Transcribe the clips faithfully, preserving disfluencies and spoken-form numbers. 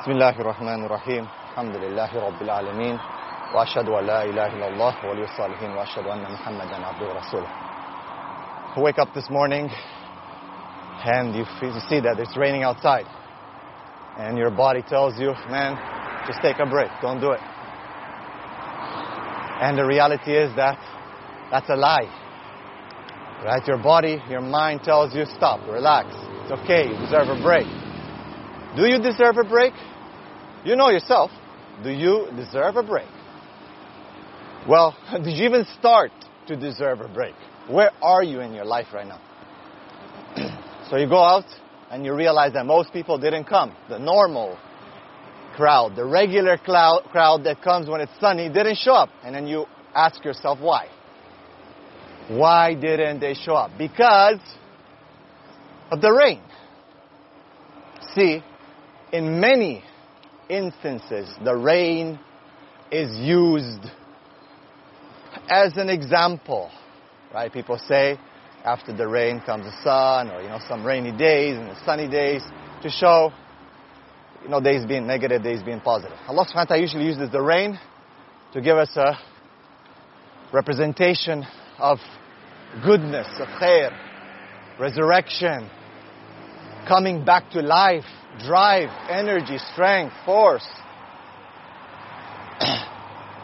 Bismillahirrahmanirrahim. Alhamdulillah rabbil alamin. Wa ashhadu an la ilaha illallah wa li salihin wa ashhadu anna Muhammadan abduhu wa rasuluh. I wake up this morning and you see that it's raining outside. And your body tells you, man, just take a break, don't do it. And the reality is that that's a lie. Right? Your body, your mind tells you, stop, relax. It's okay, you deserve a break. Do you deserve a break? You know yourself. Do you deserve a break? Well, did you even start to deserve a break? Where are you in your life right now? So you go out and you realize that most people didn't come. The normal crowd, the regular cloud, crowd that comes when it's sunny didn't show up. And then you ask yourself why. Why didn't they show up? Because of the rain. See, in many instances, the rain is used as an example, right? People say, after the rain comes the sun, or, you know, some rainy days and the sunny days, to show, you know, days being negative, days being positive. Allah subhanahu wa ta'ala usually uses the rain to give us a representation of goodness, of khair, resurrection, coming back to life, drive, energy, strength, force.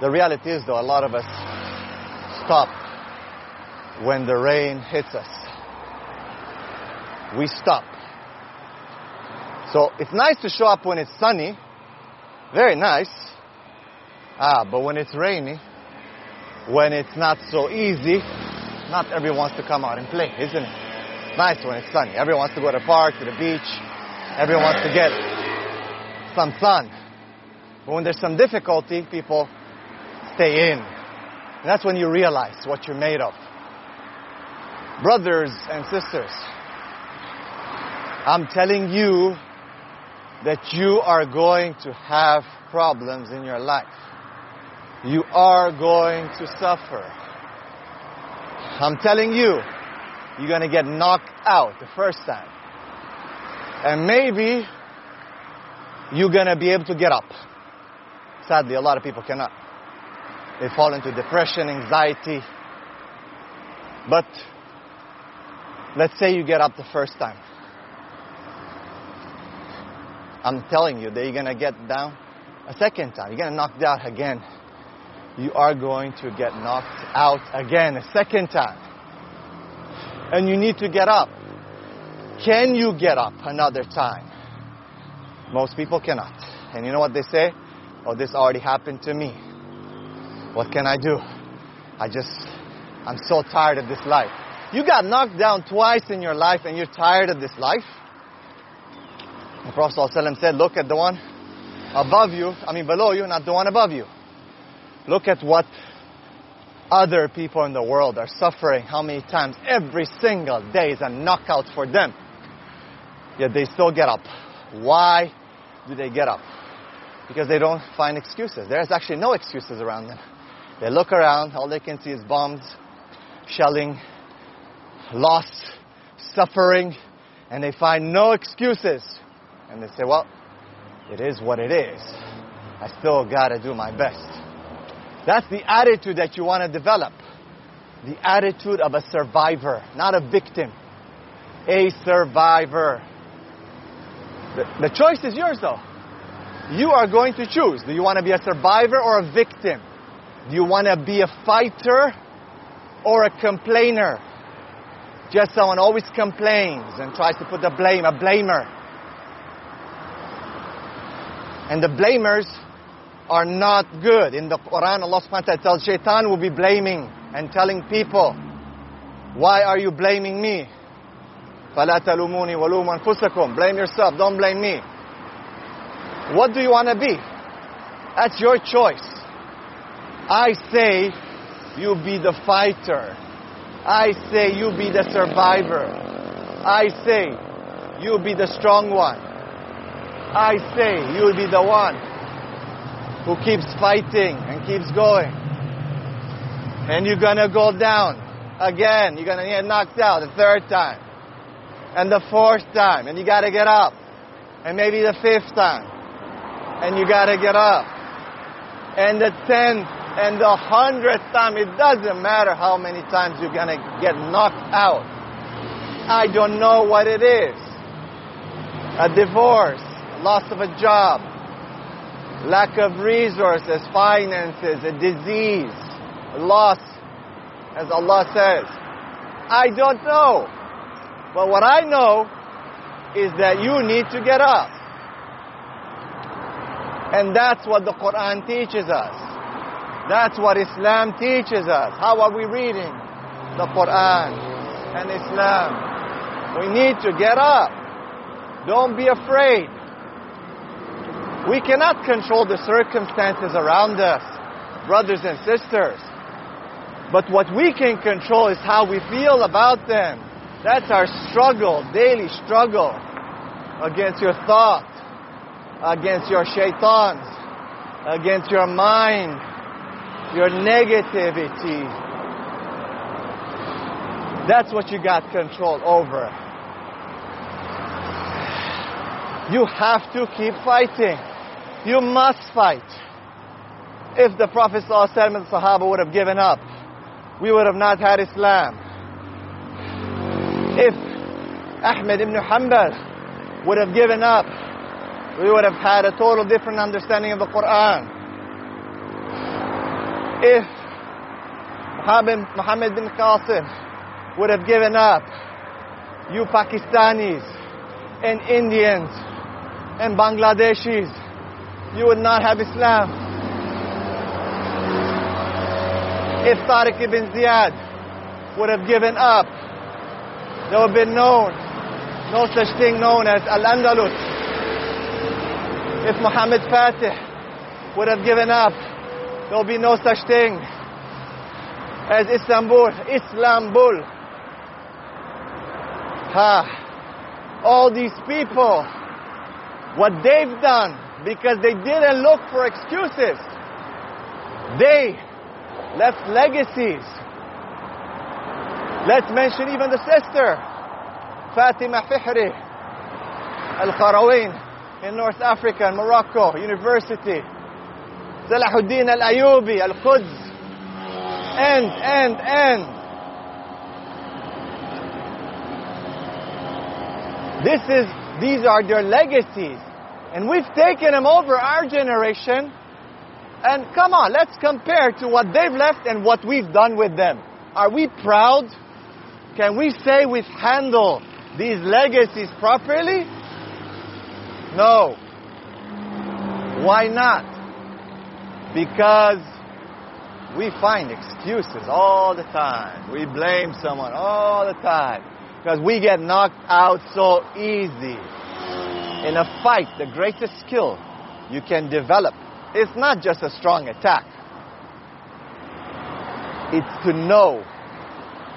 The reality is, though, a lot of us stop when the rain hits us. We stop. So it's nice to show up when it's sunny. Very nice. Ah, but when it's rainy, when it's not so easy, not everyone wants to come out and play, isn't it? It's nice when it's sunny. Everyone wants to go to the park, to the beach. Everyone wants to get some sun. But when there's some difficulty, people stay in. And that's when you realize what you're made of. Brothers and sisters, I'm telling you that you are going to have problems in your life. You are going to suffer. I'm telling you, you're going to get knocked out the first time. And maybe you're going to be able to get up. Sadly, a lot of people cannot. They fall into depression, anxiety. But let's say you get up the first time. I'm telling you that you're going to get down a second time. You're going to knocked out again. You are going to get knocked out again a second time. And you need to get up. Can you get up another time? Most people cannot. And you know what they say? Oh, this already happened to me. What can I do? I just, I'm so tired of this life. You got knocked down twice in your life and you're tired of this life? The Prophet ﷺ said, look at the one above you, I mean below you, not the one above you. Look at what other people in the world are suffering. How many times? Every single day is a knockout for them. Yet they still get up. Why do they get up? Because they don't find excuses. There's actually no excuses around them. They look around. All they can see is bombs, shelling, loss, suffering. And they find no excuses. And they say, well, it is what it is. I still gotta do my best. That's the attitude that you want to develop. The attitude of a survivor, not a victim. A survivor. The, the choice is yours, though. You are going to choose. Do you want to be a survivor or a victim? Do you want to be a fighter or a complainer? Just someone always complains and tries to put the blame, a blamer. And the blamers are not good. In the Quran, Allah subhanahu wa ta'ala tells Shaitan will be blaming and telling people, why are you blaming me? فَلَا تَلُومُونِي وَلُومُوا أَنفُسَكُمْ. Blame yourself, don't blame me. What do you want to be? That's your choice. I say, you be the fighter. I say, you be the survivor. I say, you be the strong one. I say, you be the one who keeps fighting and keeps going. And you're going to go down again. You're going to get knocked out the third time. And the fourth time. And you got to get up. And maybe the fifth time. and you gotta get up. And the tenth and the hundredth time, it doesn't matter how many times you're gonna get knocked out. I don't know what it is. A divorce, loss of a job, lack of resources, finances, a disease, loss, as Allah says. I don't know. But what I know is that you need to get up. And that's what the Quran teaches us. That's what Islam teaches us. How are we reading the Quran and Islam? We need to get up. Don't be afraid. We cannot control the circumstances around us, brothers and sisters. But what we can control is how we feel about them. That's our struggle, daily struggle against your thoughts, against your shaitans, against your mind, your negativity. That's what you got control over. You have to keep fighting. You must fight. If the Prophet ﷺ and the Sahaba would have given up, we would have not had Islam. If Ahmed Ibn Hanbal would have given up, we would have had a total different understanding of the Quran. If Muhammad Ibn Qasim would have given up, you Pakistanis and Indians and Bangladeshis, you would not have Islam. If Tariq Ibn Ziyad would have given up, there would have been known, no such thing known as Al-Andalus. If Muhammad Fatih would have given up, there would be no such thing as Istanbul, Istanbul. Ha! All these people, what they've done, because they didn't look for excuses, they left legacies. Let's mention even the sister, Fatima Fihri, Al-Qarawiyyin in North Africa and Morocco, University. Salahuddin Al-Ayubi, Al-Quds. And, and, and. This is, these are their legacies. And we've taken them over our generation. And come on, let's compare to what they've left and what we've done with them. Are we proud? Can we say we've handled these legacies properly? No. Why not? Because we find excuses all the time. We blame someone all the time. Because we get knocked out so easy. In a fight, the greatest skill you can develop is not just a strong attack. It's to know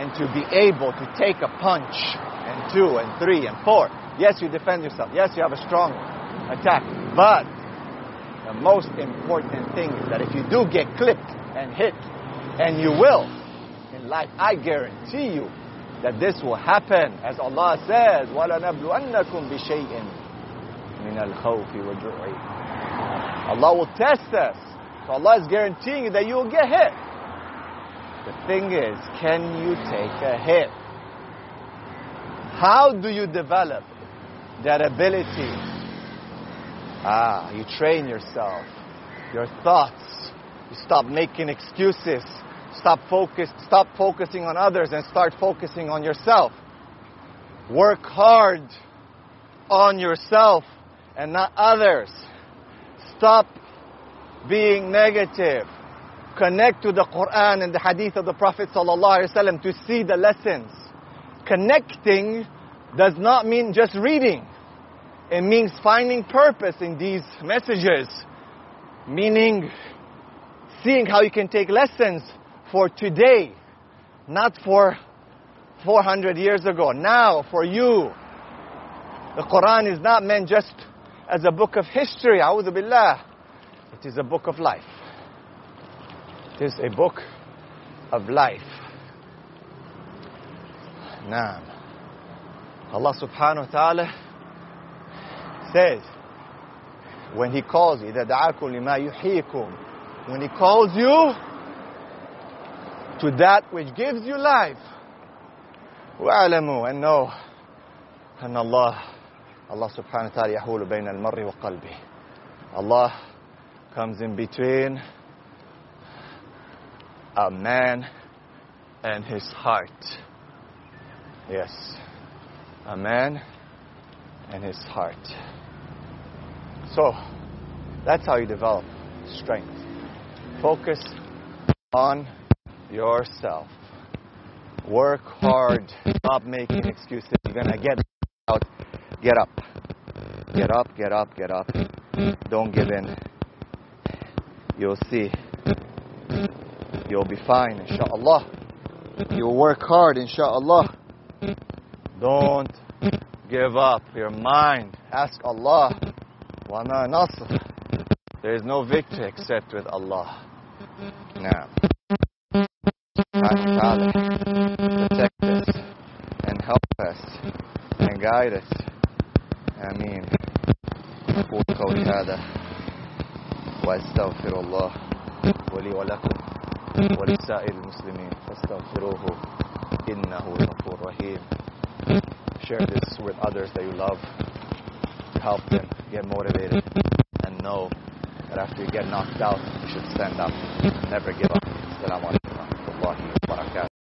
and to be able to take a punch, and two, and three, and four. Yes, you defend yourself. Yes, you have a strong attack. But the most important thing is that if you do get clipped and hit, and you will in life, I guarantee you that this will happen. As Allah says, "Wala nablu min al Allah will test us. So Allah is guaranteeing you that you will get hit. The thing is, can you take a hit? How do you develop that ability? Ah, you train yourself, your thoughts. You stop making excuses. Stop focus, stop focusing on others and start focusing on yourself. Work hard on yourself and not others. Stop being negative. Connect to the Quran and the hadith of the Prophet ﷺ to see the lessons. Connecting does not mean just reading. It means finding purpose in these messages. Meaning, seeing how you can take lessons for today, not for four hundred years ago. Now, for you. The Quran is not meant just as a book of history. A'udhu billah. It is a book of life. It is a book of life. Naam. Allah subhanahu wa ta'ala says When he calls you, when he calls you to that which gives you life, wa'alamu, and know, and Allah, Allah subhanahu wa ta'ala, yahulu bayna al-mar'i wa qalbihi. Allah comes in between a man and his heart. Yes, a man and his heart. So, that's how you develop strength. Focus on yourself. Work hard. Stop making excuses. You're going to get out. Get up. Get up, get up, get up. Don't give in. You'll see. You'll be fine, insha'Allah. You'll work hard, insha'Allah. Don't give up your mind. Ask Allah. Wama nasr. There is no victory except with Allah. Naam. Allah protect us and help us and guide us. Ameen. Qul qawli hada. Wa astaghfirullah. Wali wa lakum. Wa lisa'il muslimin. Fastaghfiruhu. Innahu ghafurur rahim. Share this with others that you love. Help them get motivated, and know that after you get knocked out, you should stand up. Never give up. Assalamu alaikum wa rahmatullahi wa barakatuh.